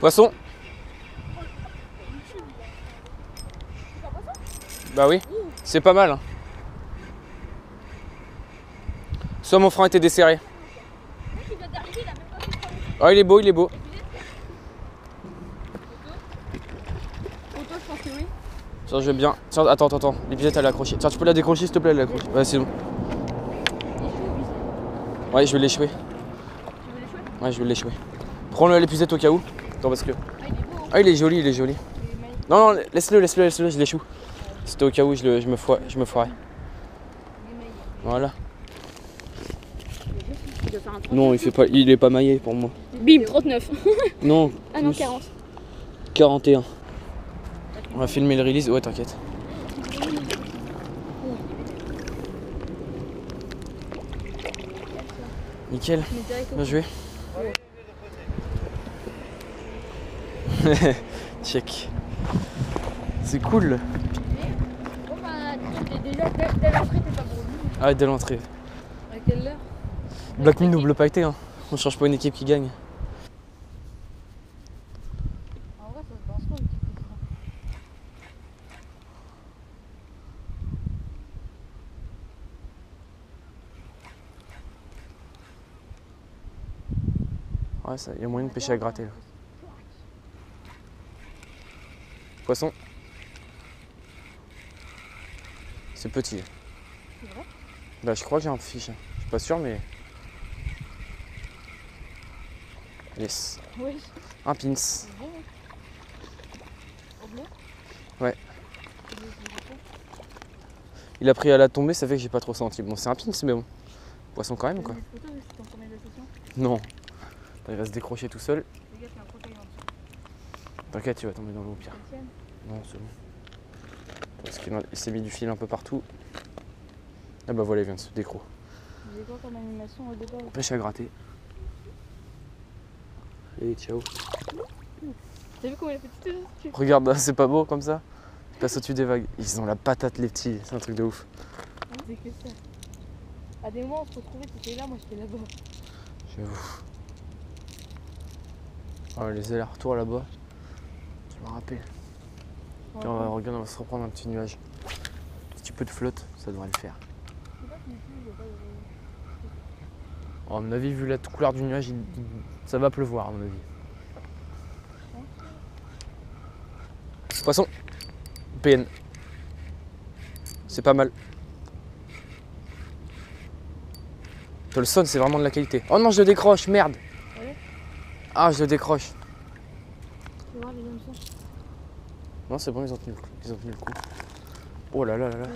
Poisson. Bah oui, c'est pas mal. Soit mon frein était desserré. Oh, il est beau, il est beau. Tiens, je vais bien. Tiens, attends, attends, attends. L'épuisette, elle est accrochée. Tiens, tu peux la décrocher, s'il te plaît, la décrocher. Ouais, c'est bon. Ouais, je vais l'échouer. Ouais, je vais l'échouer. Prends l'épuisette au cas où. Attends, parce que. Ah, il est joli, il est joli. Non, non, laisse-le, je l'échoue. C'était au cas où je me foirais. Voilà. Non, il est pas maillé pour moi. Bim, 39. Non. Ah non, 40. 41. On va filmer le release. Ouais, t'inquiète. Nickel. Bien joué. Check. C'est cool. Dès l'entrée, t'es pas bon. Ah, dès l'entrée. À quelle heure? Black Minnow double pailleté, hein. On change pas une équipe qui gagne. En vrai, ça se passe quoi une petite coup de frein. Ouais, ça, y a moyen de pêcher à gratter là. Poisson. C'est petit. C'est vrai? Bah je crois que j'ai un fiche. Je suis pas sûr mais. Yes. Oui. Un pins. Au bleu? Ouais. Il a pris à la tombée, ça fait que j'ai pas trop senti. Bon c'est un pins mais bon. Poisson quand même quoi. Non. Il va se décrocher tout seul. T'inquiète, tu vas tomber dans l'eau au pire. Non, c'est bon. Parce qu'il s'est mis du fil un peu partout. Ah bah voilà, il vient de se décro. J'ai quoi comme animation au départ? Pêche à gratter. Et ciao. T'as vu comment il a fait tout ça? Regarde, c'est pas beau comme ça. Il passe au-dessus des vagues. Ils ont la patate les petits, c'est un truc de ouf. C'est que ça. À des moments on se retrouvait, t'étais là, moi j'étais là-bas. J'avoue. Oh, les allers-retours là-bas. Je me rappelle. Ouais. On va, regarde, on va se reprendre un petit nuage. Un petit peu de flotte, ça devrait le faire. Oh, à mon avis, vu la couleur du nuage, ça va pleuvoir à mon avis. Poisson, PN. C'est pas mal. Tolson, c'est vraiment de la qualité. Oh non, je le décroche, merde. Ah, je le décroche. Non, c'est bon, ils ont tenu le coup. Oh là là là là.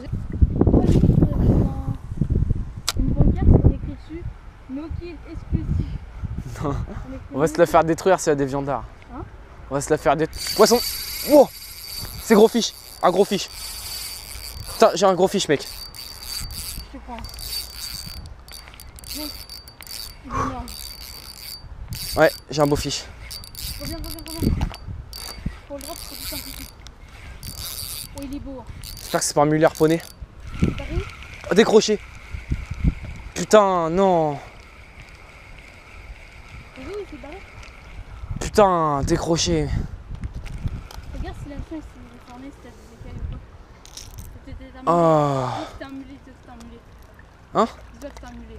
Une pancarte, on écrit dessus no kill exclusif. Non, on va se la faire détruire, c'est à des viandards. Hein? On va se la faire détruire. Poisson! Wow! C'est gros fish! Un gros fish! Putain, j'ai un gros fish, mec. Je te prends. Il est énorme. Ouais, j'ai un beau fish. Reviens. Pour le drop, c'est tout simple. Oh, il est beau. J'espère que c'est pas un muller poney. Oh, décroché. Putain, non. Putain, décroché. Regarde si la chaîne s'est déformée, si t'as des écailles ou pas. C'était un mulet. Oh. C'était un mulet, c'était un mulet. Hein? Je dois que c'était un mulet.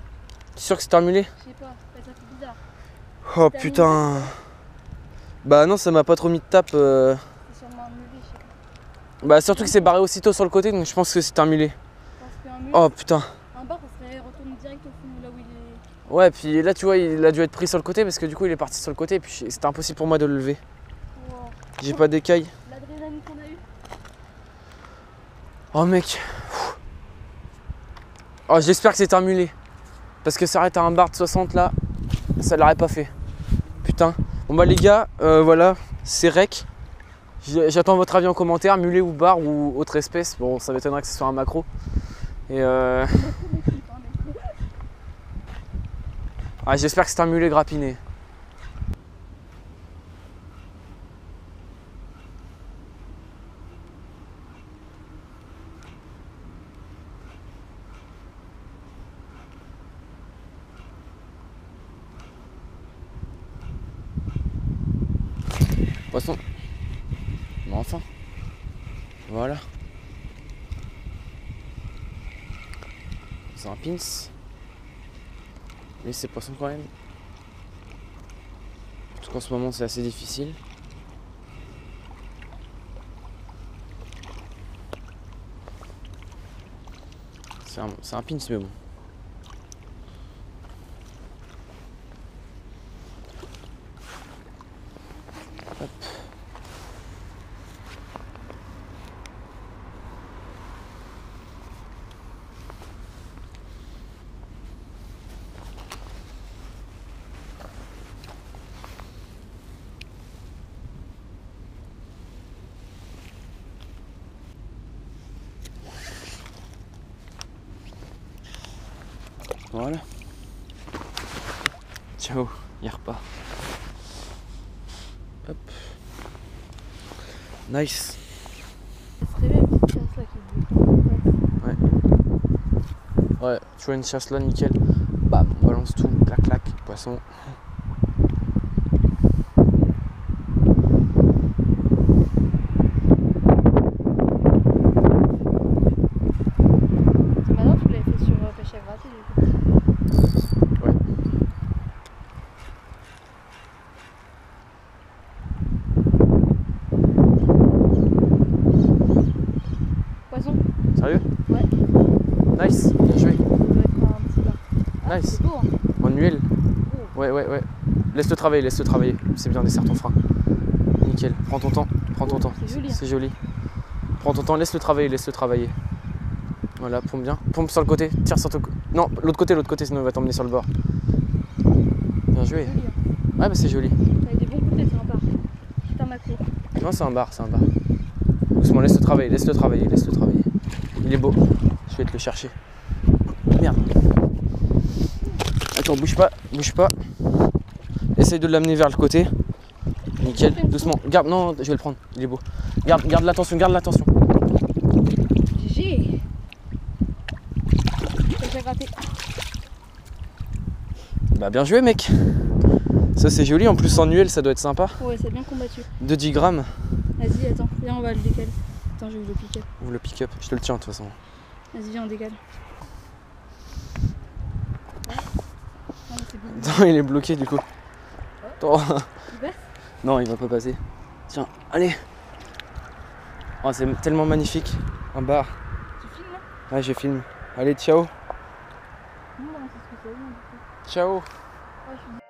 T'es sûr que c'était un mulet? Je sais pas, ça fait bizarre. Oh putain. Bah non, ça m'a pas trop mis de tape. C'est sûrement un mulet, je sais pas. Bah surtout que c'est barré aussitôt sur le côté, donc je pense que c'est un mulet. Oh putain. Un bar, ça serait retourné direct au fond là où il est. Ouais, puis là tu vois, il a dû être pris sur le côté parce que du coup il est parti sur le côté et puis c'était impossible pour moi de le lever. Wow. J'ai pas d'écaille. L'adrénaline qu'on a eu. Oh mec. Oh, j'espère que c'est un mulet. Parce que ça arrête à un bar de 60 là, ça l'aurait pas fait. Putain. Bon bah les gars, voilà, c'est rec. J'attends votre avis en commentaire, mulet ou bar ou autre espèce. Bon, ça m'étonnerait que ce soit un maquereau. Et ah, j'espère que c'est un mulet grappiné. poisson. Mais enfin. Voilà. C'est un pince. Mais c'est poisson quand même. Parce qu'en ce moment c'est assez difficile. C'est un pince mais bon. Hop. Voilà. Ciao, il repart. Hop. Nice. Ouais. Ouais, tu vois une chasse là, nickel. Bam, balance tout, clac clac, poisson. Sérieux? Ouais. Nice, bien joué. Ah, nice. Beau, hein. En huile. Oh. Ouais. Laisse-le travailler, C'est bien, dessert ton frein. Nickel, prends ton temps, C'est joli. Prends ton temps, laisse-le travailler, Voilà, pompe bien. Pompe sur le côté, tire sur ton côté. Non, l'autre côté, sinon il va t'emmener sur le bord. Bien joué. Joli, hein. Ouais, bah c'est joli. T'as des bons coups, c'est un bar. C'est un macro. Non, c'est un bar, Doucement, laisse-le travailler, Il est beau, je vais te le chercher. Merde. Attends, bouge pas, Essaye de l'amener vers le côté. Nickel, doucement. Garde, non, je vais le prendre, il est beau. Garde, l'attention, GG. J'ai raté. Bah bien joué mec. Ça c'est joli, en plus en huile ça doit être sympa. Ouais, c'est bien combattu. De 10 grammes. Vas-y, attends, viens, on va le décaler. Attends, je vais vous le pick-up. Vous le pick-up, je te le tiens de toute façon. Vas-y, viens, on décale. Attends, il est bloqué du coup. Oh. Attends. Il passe ? Non, il va pas passer. Tiens, allez. Oh, c'est tellement magnifique. Un bar. Tu filmes là ? Ouais, je filme. Allez, ciao. Non, c'est ce que ça veut dire, du coup. Ciao. Oh, je suis...